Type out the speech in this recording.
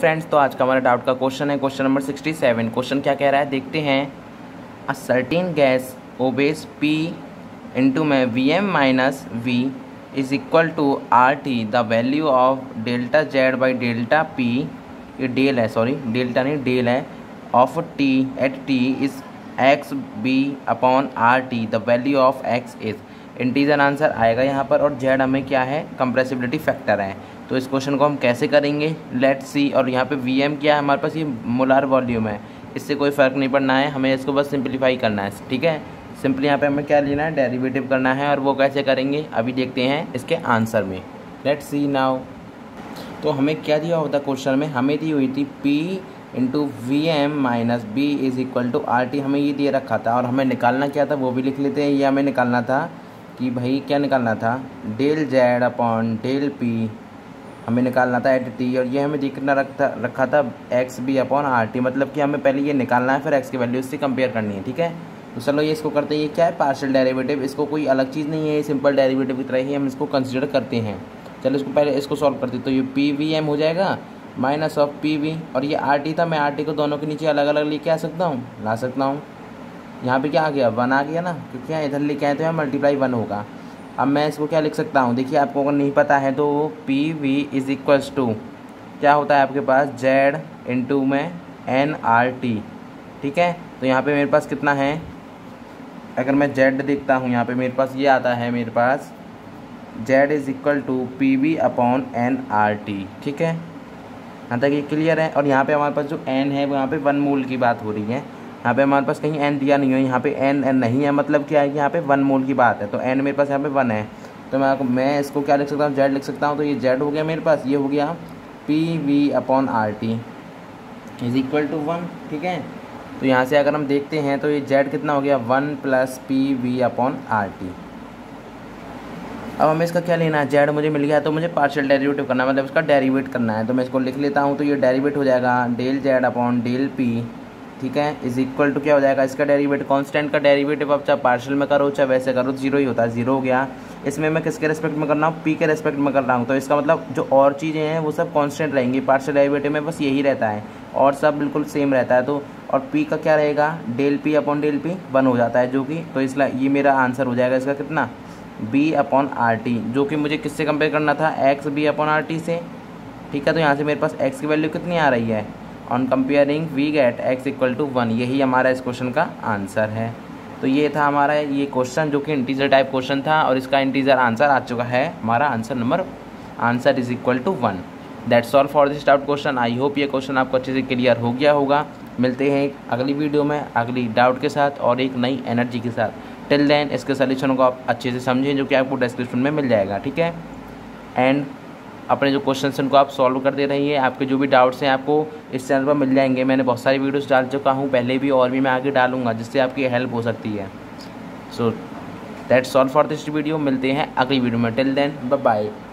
Friends, तो आज का हमारा डाउट का क्वेश्चन है क्वेश्चन नंबर 67। क्वेश्चन क्या कह रहा है देखते हैं। A certain gas obeys P into में Vm minus V is equal to RT। The value of delta Z by delta P, ये डेल है, सॉरी डेल्टा नहीं डेल है, of T at T is X B upon RT। The value of X is integer answer आएगा यहाँ पर, और Z हमें क्या है, कंप्रेसिबिलिटी फैक्टर है। तो इस क्वेश्चन को हम कैसे करेंगे, लेट्स सी। और यहाँ पे Vm क्या है हमारे पास, ये मोलार वॉल्यूम है, इससे कोई फ़र्क नहीं पड़ना है, हमें इसको बस सिंपलीफाई करना है। ठीक है, सिंपली यहाँ पे हमें क्या लेना है, डेरिवेटिव करना है, और वो कैसे करेंगे अभी देखते हैं इसके आंसर में। Let's see now. तो हमें क्या दिया होता क्वेश्चन में, हमें दी हुई थी P into Vm minus B is equal to RT, हमें ये दे रखा था। और हमें निकालना क्या था वो भी लिख लेते हैं। ये हमें निकालना था कि भाई क्या निकालना था, del Z upon del P हमें निकालना था एट टी, और ये हमें देखना रखा था X B upon R T. मतलब कि हमें पहले ये निकालना है, फिर एक्स की वैल्यू उससे कंपेयर करनी है। ठीक है, तो चलो ये इसको करते हैं। ये क्या है, पार्शियल डेरिवेटिव, इसको कोई अलग चीज़ नहीं है, ये सिंपल डेरिवेटिव की तरह ही हम इसको कंसिडर करते हैं। चलो इसको पहले इसको सॉल्व करते हैं। तो ये पी वी एम हो जाएगा माइनस ऑफ पी वी, और ये आर टी था, मैं आर टी को दोनों के नीचे अलग अलग लेके आ सकता हूँ, ला सकता हूँ। यहाँ पर क्या आ गया, वन आ गया ना, क्योंकि यहाँ इधर लेके आए तो यहाँ मल्टीप्लाई वन होगा। अब मैं इसको क्या लिख सकता हूँ, देखिए आपको अगर नहीं पता है तो P V is equals to क्या होता है आपके पास, जेड इंटू में एन आर टी। ठीक है, तो यहाँ पे मेरे पास कितना है, अगर मैं जेड देखता हूँ यहाँ पे मेरे पास ये आता है, मेरे पास Z is equal to P V upon N R T. ठीक है, यहाँ तक ये क्लियर है। और यहाँ पे हमारे पास जो एन है वो यहाँ पे वर्गमूल की बात हो रही है, यहाँ पे हमारे पास कहीं n दिया नहीं है, यहाँ पे n n नहीं है, मतलब क्या है कि यहाँ पे वन मोल की बात है। तो n मेरे पास यहाँ पे वन है, तो मैं इसको क्या लिख सकता हूँ, z लिख सकता हूँ। तो ये z हो गया मेरे पास, ये हो गया P V upon R T is equal to one. ठीक है, तो यहाँ से अगर हम देखते हैं तो ये z कितना हो गया, one plus P V upon R T. अब हमें इसका क्या लेना है, जेड मुझे मिल गया है, तो मुझे पार्शियल डेरिवेटिव करना है, मतलब इसका डेरिवेट करना है। तो मैं इसको लिख लेता हूँ। तो ये डेरिवेट हो जाएगा del Z upon del P. ठीक है, इज इक्वल टू क्या हो जाएगा, इसका डेरिवेट, कांस्टेंट का डेरिवेटिव आप चाहे पार्शियल में करो चाहे वैसे करो, जीरो ही होता है, जीरो हो गया। इसमें मैं किसके रेस्पेक्ट में कर रहा हूँ, पी के रेस्पेक्ट में कर रहा हूँ, तो इसका मतलब जो और चीज़ें हैं वो सब कांस्टेंट रहेंगी। पार्शियल डेरिवेटिव में बस यही रहता है और सब बिल्कुल सेम रहता है। तो और पी का क्या रहेगा, del P upon del P one हो जाता है, जो कि तो इसलिए ये मेरा आंसर हो जाएगा इसका कितना, बी अपॉन आर टी, जो कि मुझे किससे कंपेयर करना था, X B upon R T से। ठीक है, तो यहाँ से मेरे पास एक्स की वैल्यू कितनी आ रही है, on comparing we get X equal to one. यही हमारा इस क्वेश्चन का आंसर है। तो ये था हमारा ये क्वेश्चन, जो कि इंटीजर टाइप क्वेश्चन था, और इसका इंटीजर आंसर आ चुका है। हमारा answer is equal to one. That's all for this doubt question. I hope ये क्वेश्चन आपको अच्छे से क्लियर हो गया होगा। मिलते हैं अगली वीडियो में अगली डाउट के साथ और एक नई एनर्जी के साथ। टिल देन इसके सॉल्यूशन को आप अच्छे से समझें, जो कि आपको डिस्क्रिप्शन में मिल जाएगा। ठीक है, एंड अपने जो क्वेश्चन उनको आप सॉल्व करते रहिए। आपके जो भी डाउट्स हैं आपको इस चैनल पर मिल जाएंगे। मैंने बहुत सारी वीडियोस डाल चुका हूँ पहले भी, और भी मैं आगे डालूंगा, जिससे आपकी हेल्प हो सकती है। So that's all for this video. मिलते हैं अगली वीडियो में। Till then bye bye.